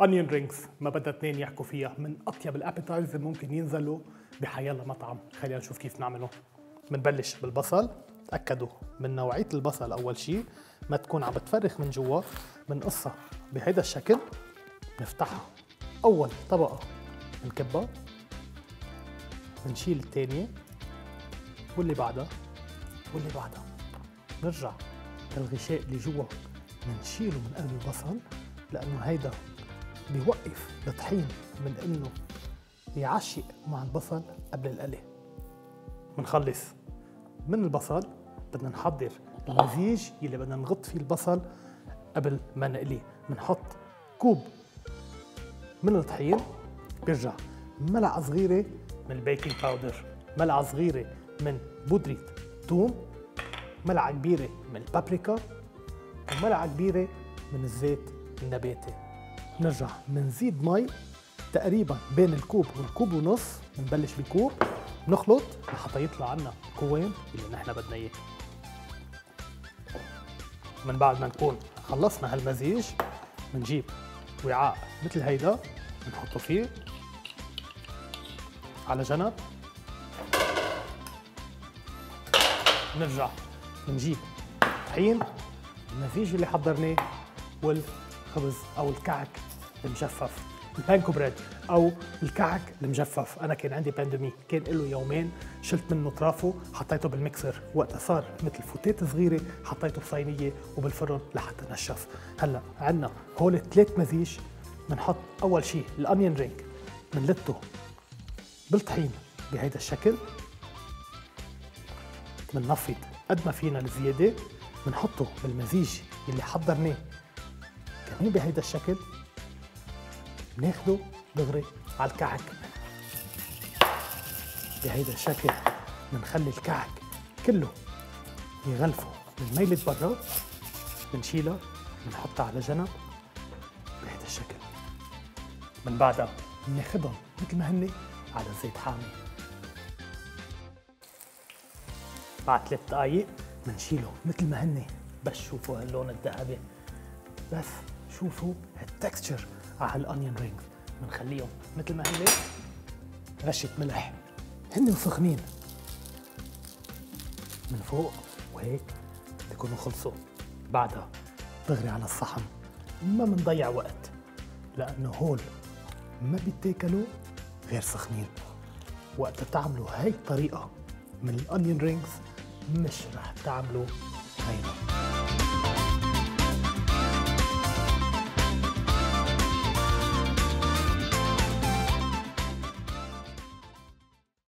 أونيون رينجز ما بدها اثنين يحكوا فيها، من أطيب الأبيتايزر ممكن ينزلوا بحيالله مطعم. خلينا نشوف كيف نعمله. بنبلش بالبصل، تأكدوا من نوعية البصل أول شيء، ما تكون عم بتفرخ من جوا، بنقصها بهيدا الشكل، بنفتحها أول طبقة بنكبها، بنشيل الثانية واللي بعدها واللي بعدها، بنرجع للغشاء اللي جوا بنشيله من قلب البصل، لأنه هيدا بيوقف الطحين من انه يعشق مع البصل قبل القلي. بنخلص من البصل، بدنا نحضر المزيج يلي بدنا نغط فيه البصل قبل ما نقليه. بنحط كوب من الطحين، بيرجع ملعقه صغيره من البيكنج باودر، ملعقه صغيره من بودره ثوم، ملعقه كبيره من البابريكا، وملعقه كبيره من الزيت النباتي. نرجع منزيد مي تقريبا بين الكوب والكوب ونص، بنبلش بكوب، بنخلط لحتى يطلع عنا القوام اللي نحن بدنا اياه. من بعد ما نكون خلصنا هالمزيج، بنجيب وعاء مثل هيدا، بنحطه فيه على جنب. بنرجع بنجيب طحين، المزيج اللي حضرناه، والخبز او الكعك المجفف، البانكو بريد او الكعك المجفف. انا كان عندي بانديمي، كان له يومين، شلت منه طرافه، حطيته بالمكسر، وقتها صار مثل فتات صغيره، حطيته بصينيه وبالفرن لحتى نشف. هلا عندنا هول ثلاث مزيج. بنحط اول شيء الانيون رينج، بنلته بالطحين بهيدا الشكل، بننفض قد ما فينا الزياده، بنحطه بالمزيج اللي حضرناه كمان بهيدا الشكل، بناخده دغري على الكعك بهيدا الشكل. بنخلي الكعك كله يغلفه من ميلة برا، بنشيلها بنحطها على جنب بهيدا الشكل. من بعدها بناخدهم مثل ما هن على زيت حامي. بعد 3 دقايق بنشيلهم مثل ما هن، بس شوفوا هاللون الذهبي، بس شوفوا التكستشر على الأونيون رينجز. بنخليهم مثل ما هن، رشة ملح، هن سخنين من فوق، وهيك بيكونوا خلصوا. بعدها دغري على الصحن، ما بنضيع وقت، لأنه هول ما بيتاكلوا غير سخنين. وقت بتعملوا هاي الطريقة من الأونيون رينجز مش رح تعملوا غيرها.